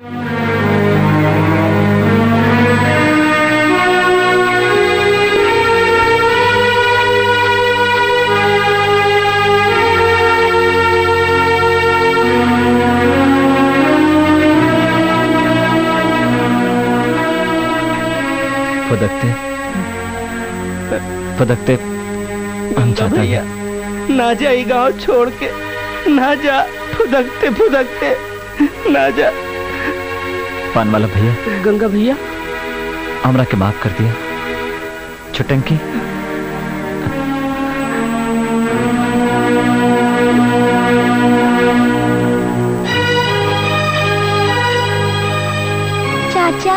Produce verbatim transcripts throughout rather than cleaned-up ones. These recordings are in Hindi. फदकते फदकते हम चाहता है ना जाई गांव छोड़ के, ना जा फुदकते फुदकते ना जा। पान वाला भैया, गंगा भैया, हमरा के माफ कर दिया। छुटंकी चाचा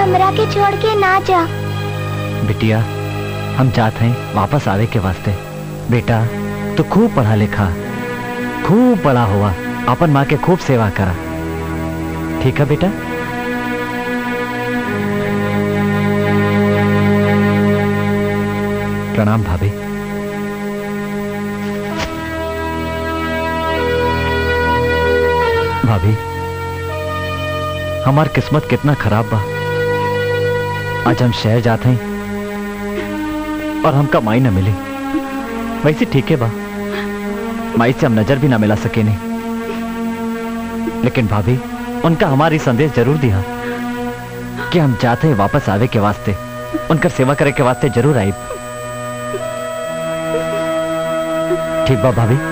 हमरा के छोड़ के ना जा। बिटिया हम चाहते हैं वापस आवे के वास्ते। बेटा तो खूब पढ़ा लिखा, खूब बड़ा हुआ, अपन माँ के खूब सेवा करा, ठीक है बेटा? प्रणाम भाभी। भाभी हमार किस्मत कितना खराब बा। आज हम शहर जाते हैं और हमका माई न मिली। वैसे ठीक है बा, माई से हम नजर भी ना मिला सके नहीं, लेकिन भाभी उनका हमारी संदेश जरूर दिया कि हम चाहते हैं वापस आवे के वास्ते, उनका सेवा करे के वास्ते जरूर आई। ठीक बा भाभी।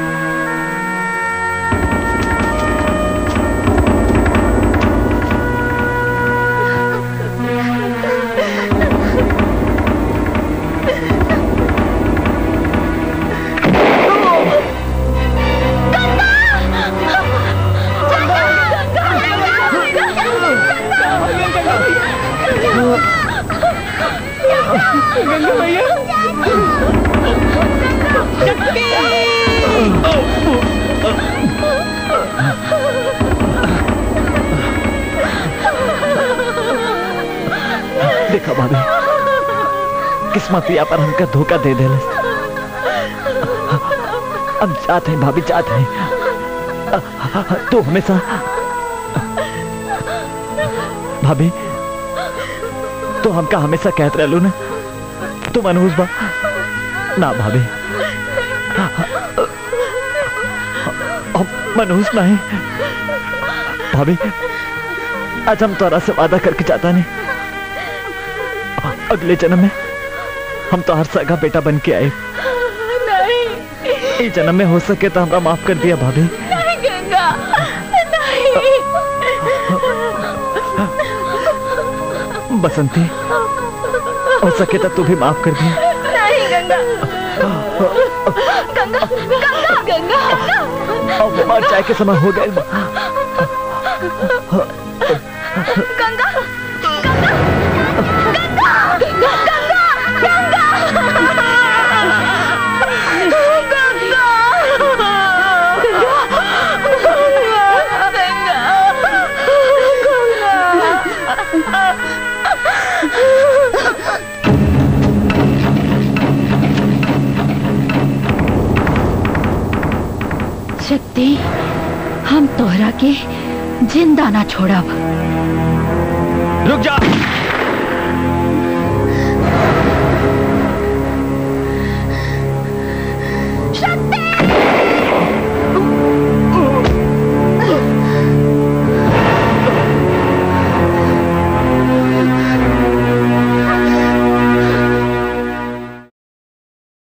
देखा भाभी, किस्मत यहाँ पर हमका धोखा दे देले। हम चाहते हैं भाभी, चाहते हैं तो हमेशा। भाभी तो हमका हमेशा कहते रहलू ना तू मनहूस बा। ना भाभी मनहूस ना है भाभी। आज हम तोरा से वादा करके जाता नहीं, अगले जन्म में हम तो हर सगा बेटा बन के आए। नहीं, इस जन्म में हो सके तो हमरा माफ कर दिया भाभी। नहीं गंगा, नहीं। बसंती हो सके तो तू भी माफ कर दिया। नहीं गंगा, गंगा, गंगा, गंगा, गंगा। अब मार चाय के समय हो गए। गंगा शक्ति, हम तोहरा के जिंदा ना छोड़ब। रुक जा।